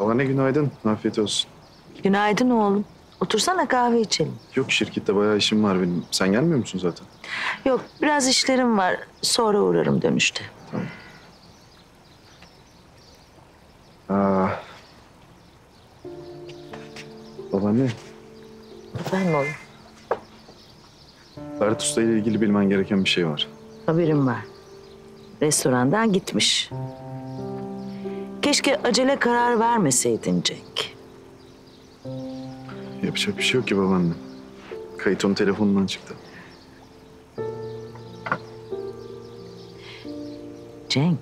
Babaanne günaydın, afiyet olsun. Günaydın oğlum. Otursana kahve içelim. Yok, şirkette bayağı işim var benim. Sen gelmiyor musun zaten? Yok, biraz işlerim var. Sonra uğrarım dönüşte. Tamam. Babaanne. Efendim oğlum? Ferhat Usta ile ilgili bilmen gereken bir şey var. Haberim var. Restorandan gitmiş. Keşke acele karar vermeseydin Cenk. Yapacak bir şey yok ki babaanne. Kayıt onun telefonundan çıktı. Cenk,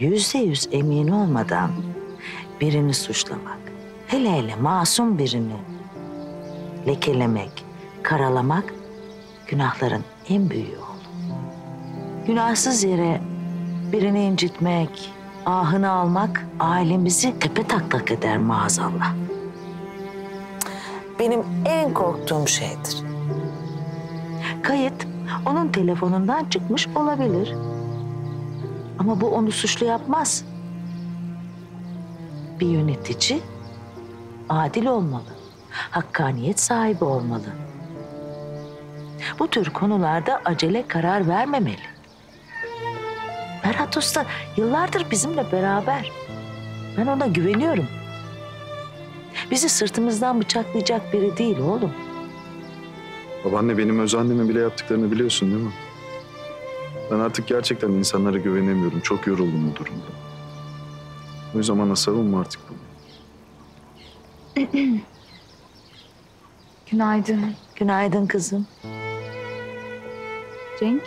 100% emin olmadan birini suçlamak, hele hele masum birini lekelemek, karalamak günahların en büyüğü oğlum. Günahsız yere birini incitmek, ahını almak ailemizi tepetaklak eder maazallah. Benim en korktuğum şeydir. Kayıt onun telefonundan çıkmış olabilir. Ama bu onu suçlu yapmaz. Bir yönetici adil olmalı, hakkaniyet sahibi olmalı. Bu tür konularda acele karar vermemeli. Ferhat Usta yıllardır bizimle beraber. Ben ona güveniyorum. Bizi sırtımızdan bıçaklayacak biri değil oğlum. Babaanne, benim öz anneme bile yaptıklarını biliyorsun değil mi? Ben artık gerçekten insanlara güvenemiyorum. Çok yoruldum bu durumda. O zamana savunma artık bunu. Günaydın. Günaydın kızım. Cenk.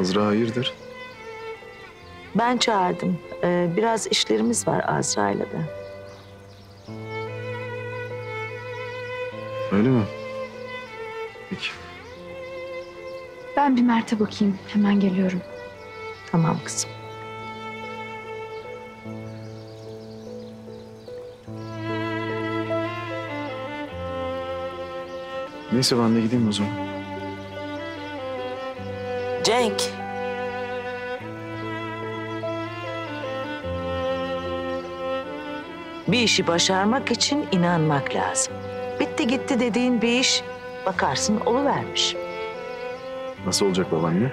Azra hayırdır? Ben çağırdım. Biraz işlerimiz var Azra'yla da. Öyle mi? Peki. Ben bir Mert'e bakayım. Hemen geliyorum. Tamam kızım. Neyse, ben de gideyim o zaman. Cenk. Bir işi başarmak için inanmak lazım. Bitti gitti dediğin bir iş, bakarsın oluvermiş. Nasıl olacak babaanne?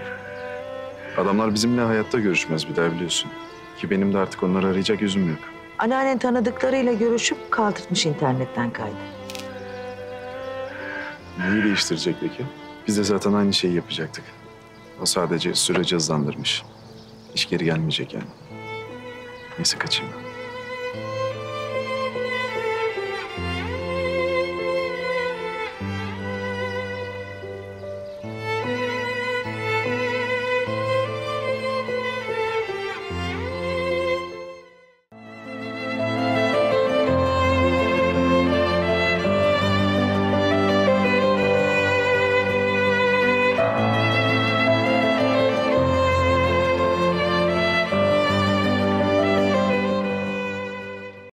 Adamlar bizimle hayatta görüşmez bir daha biliyorsun. Ki benim de artık onları arayacak yüzüm yok. Anneannen tanıdıklarıyla görüşüp kaldırmış internetten kaydı. Neyi değiştirecek peki? Biz de zaten aynı şeyi yapacaktık. O sadece süreci hızlandırmış. İş geri gelmeyecek yani. Neyse, kaçayım ben.